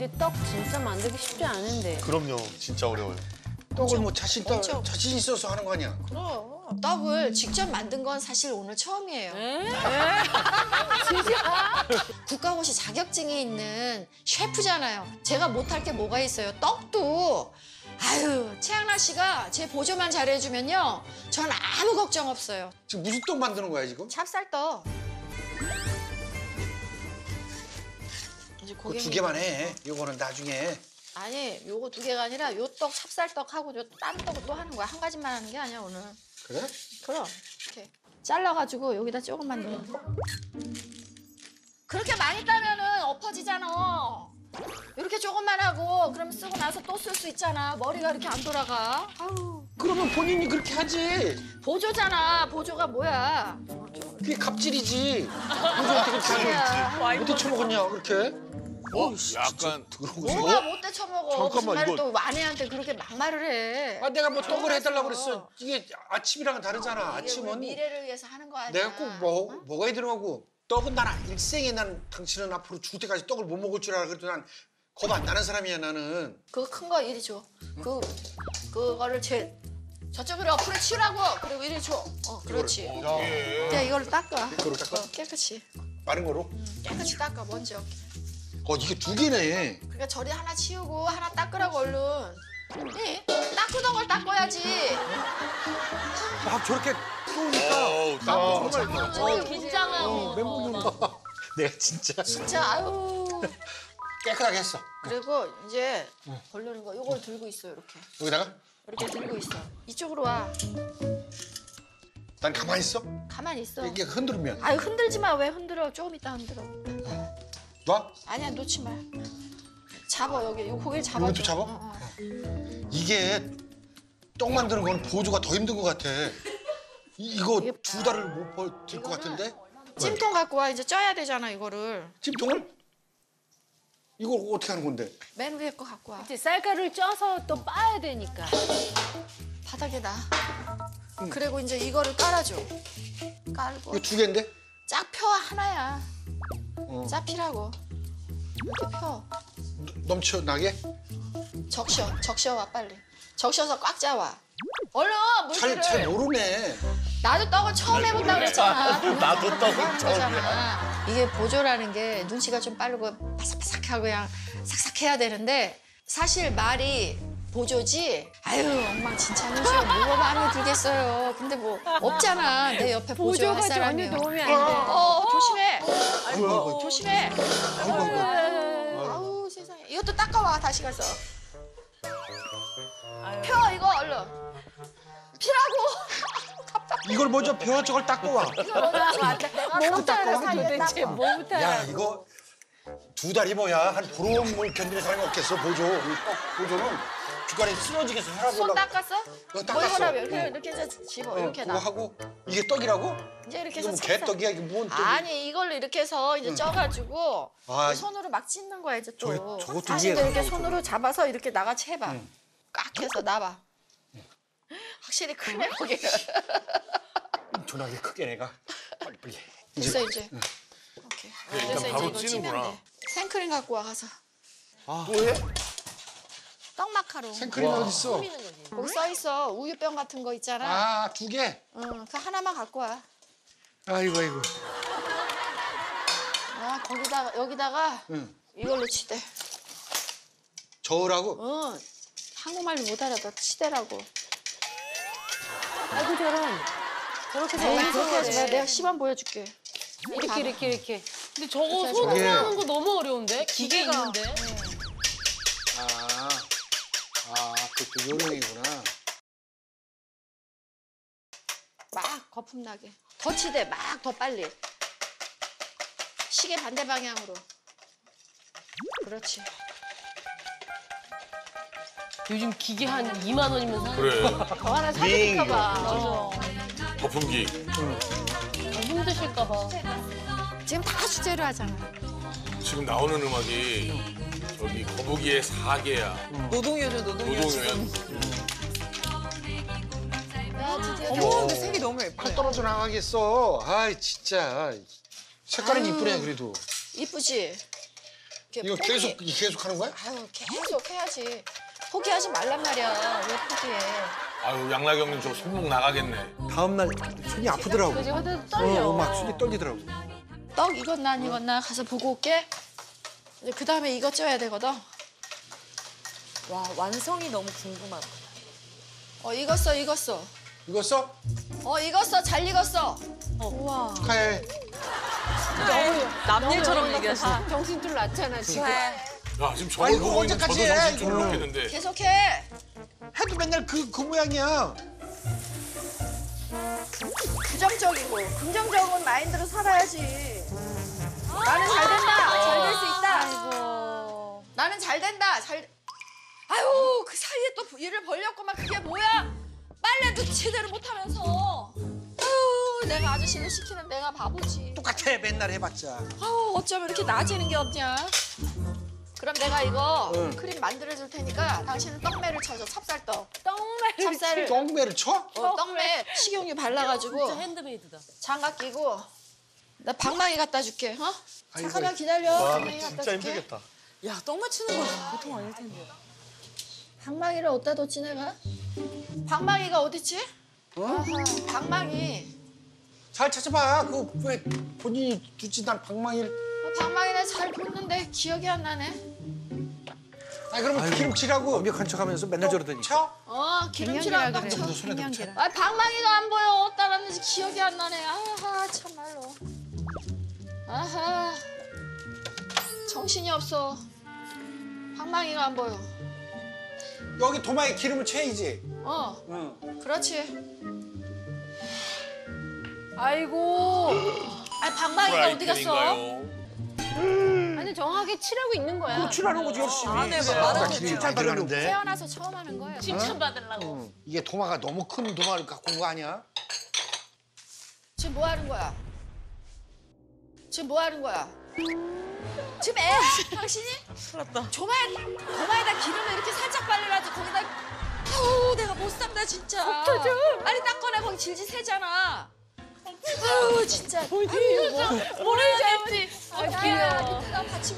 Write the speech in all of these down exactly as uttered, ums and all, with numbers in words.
근데 떡 진짜 만들기 쉽지 않은데. 그럼요. 진짜 어려워요. 떡을 뭐 자신, 따, 자신 있어서 하는 거 아니야? 그럼. 떡을 직접 만든 건 사실 오늘 처음이에요. 에? 에? 진짜? 국가고시 자격증이 있는 셰프잖아요. 제가 못할 게 뭐가 있어요? 떡도. 아유, 최양락 씨가 제 보조만 잘해주면요. 전 아무 걱정 없어요. 지금 무슨 떡 만드는 거야, 지금? 찹쌀떡. 그거 두 개만 해. 요거는 나중에. 아니, 요거 두 개가 아니라 요 떡, 찹쌀떡하고 요 딴 떡을 또 하는 거야. 한 가지만 하는 게 아니야, 오늘. 그래? 그럼. 이렇게 잘라가지고 여기다 조금만 넣어. 그렇게 많이 따면은 엎어지잖아. 이렇게 조금만 하고 그러면 쓰고 나서 또 쓸 수 있잖아. 머리가 이렇게 안 돌아가. 아우. 그러면 본인이 그렇게 하지. 보조잖아. 보조가 뭐야. 그게 갑질이지. 보조 어떻게 그렇게 하냐. 어떻게 처먹었냐, 그렇게. 어? 약간 들어오고 뭐가 못 데쳐먹어. 무슨 말을 또 아내한테 그렇게 막말을 해. 아, 내가 뭐 떡을 해달라고 그랬어. 이게 아침이랑은 다르잖아. 어, 아침은 미래를 위해서 하는 거 아니야. 내가 꼭 뭐, 어? 먹어야 되는 거고. 떡은 난 일생에 난 당신은 앞으로 죽을 때까지 떡을 못 먹을 줄 알아. 그래도 난 겁 안 나는 사람이야, 나는. 그거 큰 거 이리 줘. 그, 그거를 제 저쪽으로 옆으로 치우라고. 그리고 이리 줘. 어, 그렇지. 그냥 이걸로 닦아. 이걸로 닦아? 어, 깨끗이. 마른 거로? 응, 깨끗이 닦아, 먼저. 어, 이게 두 개네. 그러니까 저리 하나 치우고 하나 닦으라고 얼른. 네? 닦으던 걸 닦아야지. 막 저렇게 푸니까 어, 정말 어, 긴장하고. 멘붕이 온다. 내가 진짜. 진짜 아유. 깨끗하게 했어. 그리고 이제 걸르는 거 이걸 들고 있어 이렇게. 여기다가? 이렇게 들고 있어. 이쪽으로 와. 난 가만히 있어? 가만히 있어. 이게 흔들면. 아유 흔들지 마. 왜 흔들어? 조금 이따 흔들어. 놔? 아니야, 놓지 마. 잡아, 여기. 요 고개를 잡아. 이것도 잡아? 어, 어. 이게 떡 만드는 거는 보조가 더 힘든 것 같아. 이거 두 달을 못 버틸 것 같은데? 찜통 갖고 와. 이제 쪄야 되잖아, 이거를. 찜통을? 이걸 어떻게 하는 건데? 맨 위에 거 갖고 와. 이제 쌀가루를 쪄서 또 빻아야 되니까. 바닥에 놔. 응. 그리고 이제 이거를 깔아줘. 깔고. 이거 두 개인데? 쫙 펴, 하나야. 어. 짜피라고. 이렇게 펴. 넘쳐나게? 적셔. 적셔와, 빨리. 적셔서 꽉 짜와. 얼른, 물기를. 잘, 잘 모르네. 나도 떡을 처음 해본다고 그랬잖아. 나도 떡을 처음이야. 이게 보조라는 게 눈치가 좀 빠르고 바삭바삭하고 그냥 삭삭해야 되는데 사실 말이 보조지? 아유, 엉망진창 눈치가 뭐가 마음에 들겠어요. 근데 뭐 없잖아, 내 옆에 보조할 사람이. 보조가 전혀 도움이 안 돼. 어, 어, 조심해. 아이고, 아이고, 조심해. 아이고, 아이고, 아이고. 아우, 세상에. 이것도 닦아와, 다시 가서. 아유. 펴, 이거 얼른. 피라고. 답답해. 이걸 먼저 펴, 저걸 닦아와. 뭐부터 하라고 도대체, 뭐부터 하라고. 야, 이거 두 달 입어야 한 보름을 견딜 사람이 없겠어, 보조. 보조는 주간에 쓰러지겠어, 혈압 올라가고. 손 닦았어? 너 닦았어. 이렇게, 이렇게 해서 집어, 이렇게 나. 하고 이게 떡이라고? 이제 이렇게 해서. 개떡이야, 이게 뭔 떡이야? 아니, 이걸로 이렇게 해서 이제 쪄가지고 아, 손으로 막 찢는 거야, 이제 또. 저, 다시 이렇게 손으로 저거. 잡아서 이렇게 나같이 해봐. 응. 꽉 해서 놔봐. 응. 확실히 크네, 거기는. 엄청나게 크게 내가. 빨리 빨리. 됐어, 이제. 응. 오케이. 어, 그래서 이제 이거 찌면 돼. 생크림 갖고 와, 가서. 아. 뭐해? 떡 마카롱. 생크림 어딨어? 거기 써있어. 우유병 같은 거 있잖아. 아, 두 개? 응, 그 하나만 갖고 와. 아이고, 아이고. 아, 거기다가, 여기다가 응. 이걸로 치대. 저으라고? 응, 한국말로 못 알아도 치대라고. 아이고, 저런. 저렇게 저렇게 내가 시범 보여줄게. 이렇게, 다. 이렇게, 이렇게. 근데 저거 손으로 저게... 하는 거 너무 어려운데? 기계 기계가... 있는데? 응. 아, 아, 그것도 요령이구나. 막 거품 나게. 더 치대, 막 더 빨리. 시계 반대 방향으로. 그렇지. 요즘 기계 한 이만 원이면 사는 그래. 거 하나 사드릴까 봐. 거품기. 응. 더 힘드실까 봐. 지금 다 수제로 하잖아. 지금 나오는 음악이 저기 거북이의 사계야. 응. 노동요죠, 노동요. 노동요는. 야, 진짜. 어머, 근데 색이 너무 예뻐. 팔 떨어져 나가겠어. 아이, 진짜. 색깔은 이쁘네, 그래도. 이쁘지? 이거 포기... 계속 계속 하는 거야? 아유, 계속 해야지. 포기하지 말란 말이야. 왜 포기해? 아유, 양락 형님 저 손목 나가겠네. 다음 날 손이 아프더라고. 그치, 떨려. 어, 막 손이 떨리더라고. 떡 익었나 안 익었나 가서 보고 올게. 이제 그 다음에 이거 쪄야 되거든. 와, 완성이 너무 궁금하다. 어, 익었어, 익었어. 익었어? 어, 익었어, 잘 익었어. 어. 우와. 축하해. 너무 남일처럼 얘기하시네. 정신줄 났잖아, 지금. 야, 지금 저걸 아이고, 보고 있는 저도 정신줄을 놓겠는데. 계속해. 해도 맨날 그, 그 모양이야. 부정적이고, 긍정적인 마인드로 살아야지. 아 나는 잘 된다, 잘 될 수 있다. 아이고. 나는 잘 된다, 잘... 아유, 그 사이에 또 일을 벌렸구만. 그게 뭐야? 빨래도 제대로 못하면서. 아유, 내가 아저씨를 시키는 내가 바보지. 똑같아, 맨날 해봤자. 아유, 어쩌면 이렇게 나아지는 게 없냐? 그럼 내가 이거 응. 크림 만들어줄 테니까 당신은 떡매를 쳐줘, 찹쌀떡. 떡매를 찹쌀을... 떡매를 쳐? 어, 떡매. 식용유 발라가지고. 진짜 핸드메이드다. 장갑 끼고. 나 방망이 갖다 줄게, 어? 아이고, 잠깐만 기다려. 와, 방망이 진짜 갖다 줄게. 힘들겠다. 야, 떡매 치는 거 아, 보통 아닐 텐데. 방망이를 어디다 뒀지, 내가? 방망이가 어딨지? 어? 아하, 방망이. 잘 찾아봐. 그거 왜 본인이 두지? 난 방망이를... 어, 방망이는 잘 뒀는데 기억이 안 나네. 아 그러면 기름칠하고 완벽한 척하면서 맨날 저러더니 쳐? 어, 기름칠하고 딱 쳐. 아, 방망이가 안 보여. 어디다 놨는지 기억이 안 나네. 아하, 참말로. 아하, 정신이 없어. 방망이가 안 보여. 여기 도마에 기름을 채이지? 어, 응. 그렇지. 아이고. 아니, 방망이가 어디 갔어? 아니, 정확히 칠하고 있는 거야. 뭐 칠하는 거지, 열심히. 안 해봐. 칭찬받으려고. 태어나서 처음 하는 거야. 칭찬받으려고. 응. 이게 도마가 너무 큰 도마를 갖고 온 거 아니야? 지금 뭐 하는 거야? 지금 뭐 하는 거야? 지금 애, 당신이? 살았다. 도마에, 도마에다 기름을 이렇게 살짝 발라가지고 거기다. 아우, 내가 못 산다, 진짜. 어떡하죠? 아니, 닦거나 거기 질질 새잖아. 아우, 진짜. 어디에요, 뭐. 뭐를 잘지. 아, 귀여워.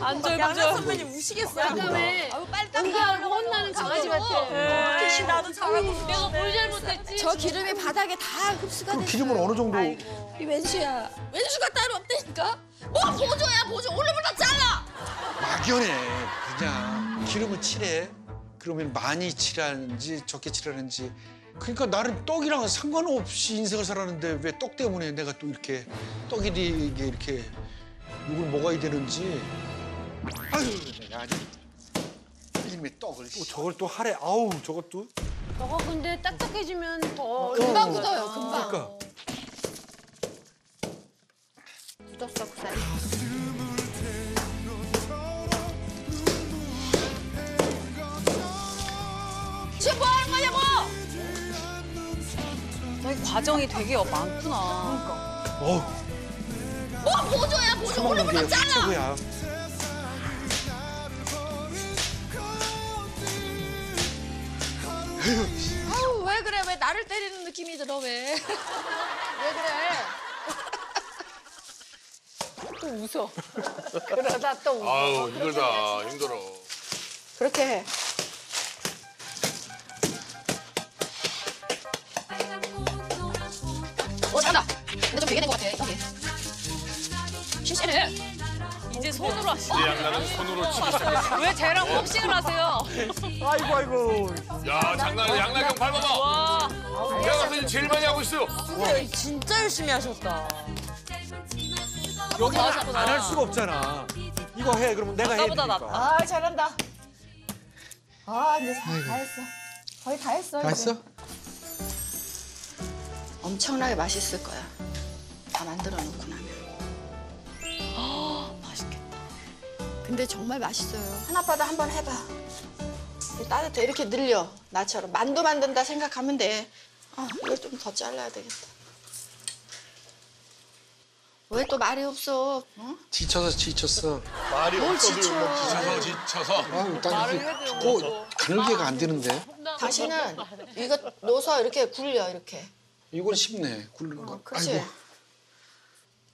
안절부절. 양락 선배님 우시겠어요? 아까매. 아우, 빨리 닦아가려고 혼나는 강아지 같아. 에이, 나도 잘하고 싶어. 내가 뭘 잘못했지? 저 기름이 바닥에 다 흡수가 됐어. 기름은 어느 정도? 아이고. 이 왼수야. 왼수가 따로 없다니까? 뭐 보조야, 보조. 오늘부터 잘라! 막연해, 그냥. 기름을 칠해. 그러면 많이 칠하는지 적게 칠하는지. 그러니까 나는 떡이랑 상관없이 인생을 살았는데 왜 떡 때문에 내가 또 이렇게 떡이 되게 이렇게 욕을 먹어야 되는지. 아유, 내가 아주 이름의 떡을. 또 저걸 또 하래. 아우, 저것도. 저거 근데 딱딱해지면 더 금방 어, 굳어요, 아. 금방. 그러니까. 굳었어, 그날. 지금 뭐 하는 거냐고! 과정이 되게 많구나. 그러니까. 어. 뭐 보조야, 보조. 오늘부터 잘라. 아우, 왜 그래? 왜 나를 때리는 느낌이 들어, 왜? 왜 그래? 또 웃어. 그러다 또 웃어. 아우, 힘들다. 힘들어. 그렇게 해. 이제 손으로 하시죠. 양락은 손으로 치시죠. 왜 쟤랑 복싱을 하세요? 아이고 아이고. 야, 장난 아니야. 양락 형 밟아봐. 와. 양락이 제일 많이 하고 있어요. 선생님 진짜 열심히 하셨다. 여기 안 할 수가 없잖아. 이거 해. 그러면 내가 해. 보다 낫다. 아, 잘한다. 아, 이제 다, 다 했어. 거의 다 했어. 다 했어? 엄청나게 맛있을 거야. 다 만들어 놓고 나면. 근데 정말 맛있어요. 하나바다 한번 해봐. 따뜻해. 이렇게 늘려. 나처럼. 만두 만든다 생각하면 돼. 아, 이걸 좀 더 잘라야 되겠다. 왜 또 말이 없어? 어? 지쳐서 지쳤어. 말이 없어도 지쳐서 지쳐서. 말을 해야 되고. 가늘게가 안 되는데. 당신은 이거 넣어서 이렇게 굴려, 이렇게. 이건 쉽네, 굴리는 거. 그렇지.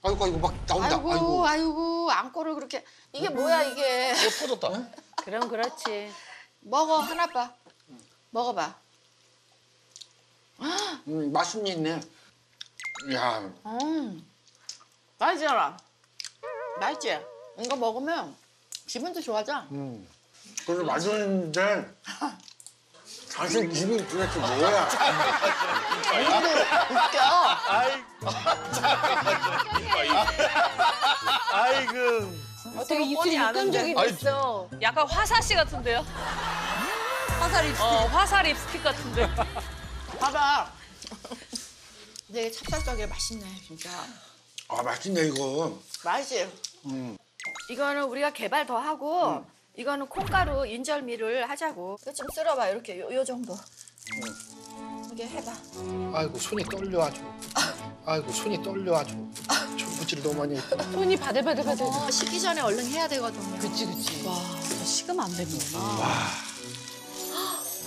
아이고 아이고 막 나온다. 아이고 아이고, 아이고 안고를 그렇게 이게 음. 뭐야 이게. 어, 터졌다. 응? 그럼 그렇지. 먹어 하나 봐. 응. 먹어봐. 음 맛은 있네. 야. 음 맛있잖아. 맛있지. 이거 먹으면 기분도 좋아져. 음. 그래서 맛있는데. 사실 기분이 도대체 뭐야? 이거 웃겨. 아이, 아이고. 어떻게 입술이 끈적이 됐어? 약간 화사씨 같은데요? 화사 립스틱. 어, 화사 립스틱 같은데. 봐봐. 되게 찹쌀떡이 맛있네, 진짜. 아, 맛있네 이거. 맛있지. 음. 이거는 우리가 개발 더 하고. 음. 이거는 콩가루 인절미를 하자고. 이거 좀 쓸어봐, 이렇게 요, 요 정도. 음. 이게 해봐. 아이고, 손이 떨려 아주. 아이고, 손이 떨려 아주. 전부질 너무 많이 했다. 손이 바들바들바들. 어, 식기 전에 얼른 해야 되거든요. 그치, 그치. 와, 저 식으면 안 되는구나. 와.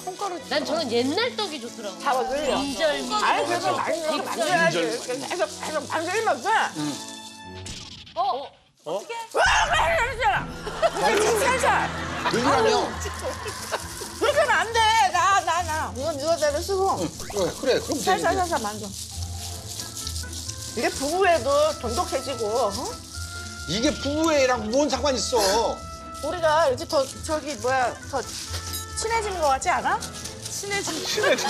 콩가루. 난 저는 옛날 떡이 좋더라고. 잡아, 늘려. 인절미. 아니, 그래서 많이 만져야지. 이렇게 계속, 계속 만들면 돼. 응. 어? 어? 어? 어떻게? 와! 그렇게 살살! 늘리라며? 그렇게 하면 안 돼! 나, 나, 나! 이건 이거대로 쓰고. 응, 그래, 그래. 그럼 살살, 살살 만져. 이게 부부애도 돈독해지고, 어? 이게 부부애랑 뭔 상관 있어? 우리가 이렇게 더, 저기, 뭐야, 더 친해진 것 같지 않아? 친해진 친해진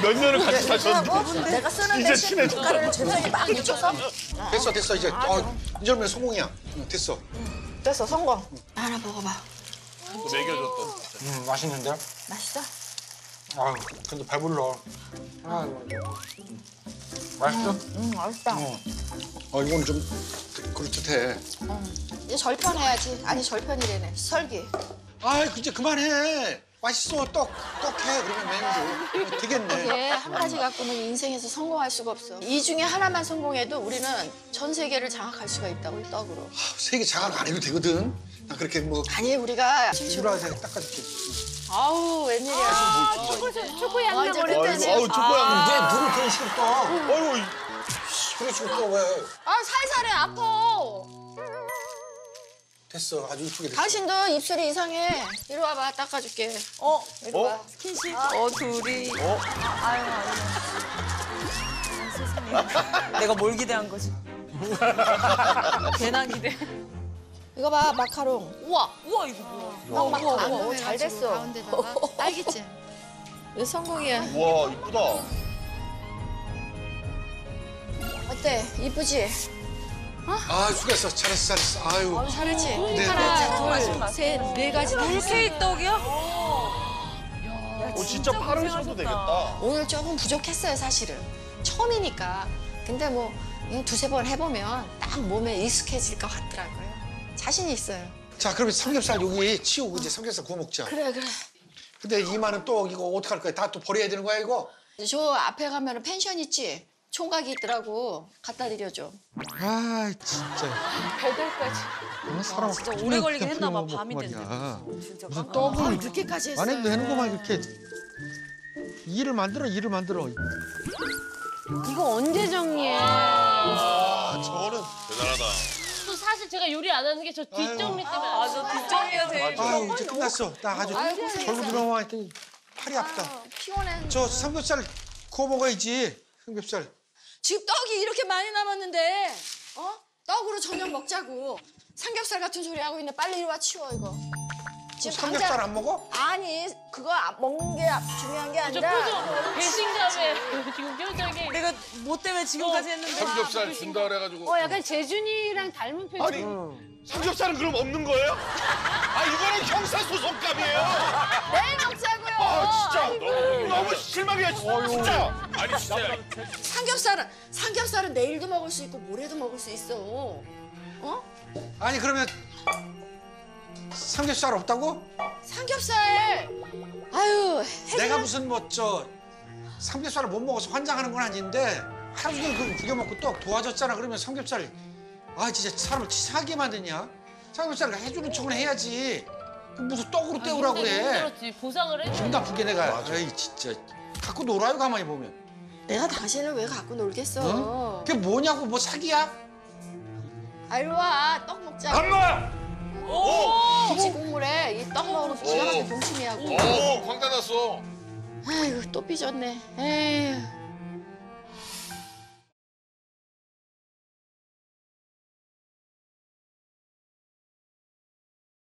몇 년을 같이 사셨는데 내가 쓰는 대신 국가를 제대로 막 입혀서 됐어 됐어 이제 아, 어, 인절미 성공이야. 응, 됐어 응. 됐어 성공. 응. 하나 먹어봐. 또 먹여줬다. 음 맛있는데? 맛있어? 아 근데 배불러. 아 음. 맛있어? 음, 음 맛있다. 어. 어 이건 좀 그럴듯해. 음. 이제 절편해야지. 아니 절편이래네. 설기. 아 이제 그만해. 맛있어, 떡, 떡해. 그러면 메뉴 줘. 되겠네. 이게 한 가지 갖고는 인생에서 성공할 수가 없어. 이 중에 하나만 성공해도 우리는 전 세계를 장악할 수가 있다고, 이 떡으로. 아, 세계 장악 안 해도 되거든. 난 그렇게 뭐. 아니, 우리가. 칠십 분 닦아줄게. 아우, 웬일이야. 아, 아, 초코, 초코 양념 버렸다니. 아우, 초코 양념. 이제 눈을 되게 싫다. 아유, 그래, 싫다, 왜. 아, 살살해, 아파. 됐어. 아주 이쁘게 됐어. 당신도 입술이 이상해. 이리 와봐. 닦아줄게. 어? 이리 어? 와. 스킨십. 아. 어, 둘이. 어? 아, 아유, 아유. 세상에. 내가 뭘 기대한 거지? 괜한 기대. 이거 봐, 마카롱. 우와. 우와, 이거 뭐야. 마카롱. 우와, 우와, 잘 됐어. 가운데다가 딸기찜. 이거 성공이야. 우와, 이쁘다. 어때? 이쁘지? 어? 아, 수고했어. 잘했어, 잘했어. 아유. 어, 잘했지? 네. 하나, 둘, 둘 셋, 네 가지 다 했어. 케이크 떡이요? 야, 진짜, 진짜 팔으셔도 되겠다. 오늘 조금 부족했어요, 사실은. 처음이니까. 근데 뭐 두세 번 해보면 딱 몸에 익숙해질 것 같더라고요. 자신이 있어요. 자, 그러면 삼겹살 여기 치우고 이제 삼겹살 구워 먹자. 그래, 그래. 근데 이만은 또 이거 어떡할 거야? 다 또 버려야 되는 거야, 이거? 저 앞에 가면 펜션 있지? 총각이 있더라고. 갖다 드려줘. 아 진짜. 배달까지. 아, 사람 아, 진짜 오래 걸리긴 했나 봐. 밤이 됐나. 진짜 무슨 떡을 아, 늦게까지 했어. 안 해도 되는구만 이렇게. 일을 만들어 일을 만들어. 이거 언제 정리해? 아, 저거는 대단하다. 또 사실 제가 요리 안 하는 게 저 뒷정리 때문에. 아, 저 뒷정리가 제일. 아유 이제 끝났어. 나 아주 절로 들어와 했더니 팔이 아프다. 피곤해. 저 삼겹살 구워 먹어야지. 삼겹살. 지금 떡이 이렇게 많이 남았는데 어? 떡으로 저녁 먹자고. 삼겹살 같은 소리 하고 있네. 빨리 이리 와 치워 이거. 지금 삼겹살 당장... 안 먹어? 아니 그거 먹는 게 중요한 게 아니라 배신감에 지금 표정이. 내가 뭐 때문에 지금까지 어, 했는데. 삼겹살 아, 준다 그래가지고. 어 약간 재준이랑 닮은 표정. 아니 음. 삼겹살은 그럼 없는 거예요? 아 이거는 형사소송감이에요. 내일 먹자고요. 아 진짜 아이고. 너무, 너무 실망이야 진짜. 진짜. 아니 진짜. 삼겹살은 삼겹살은 내일도 먹을 수 있고 모레도 먹을 수 있어. 어? 아니 그러면 삼겹살 없다고? 삼겹살. 아유. 해결... 내가 무슨 뭐 저 삼겹살을 못 먹어서 환장하는 건 아닌데 하루 종일 그걸 구겨 먹고 떡 도와줬잖아. 그러면 삼겹살 아 진짜 사람을 치사하게 만드냐? 삼겹살을 해주는 척은 해야지. 무슨 떡으로 때우라고 그래. 힘들었지. 보상을 해. 존나 부게 내가. 맞아. 에이 진짜. 갖고 놀아요 가만히 보면. 내가 당신을 왜 갖고 놀겠어? 어? 그게 뭐냐고 뭐 사기야? 일로 와, 떡 먹자. 한번! 오! 김치 국물에 이 떡 먹으러 기가 막히게 동심이 하고. 오, 광 닫았어. 아이고, 또 삐졌네. 에휴.